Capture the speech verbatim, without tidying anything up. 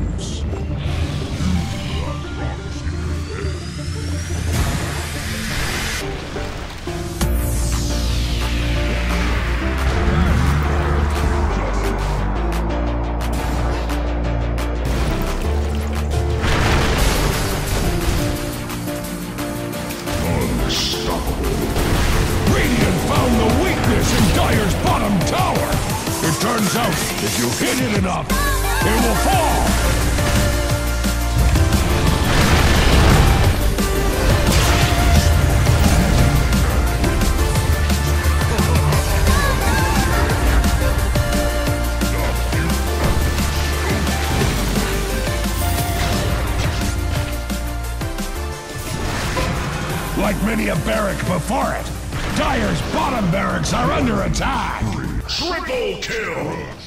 Turns out, if you hit it enough, it will fall! Like many a barrack before it, Dire's bottom barracks are under attack! Triple kill!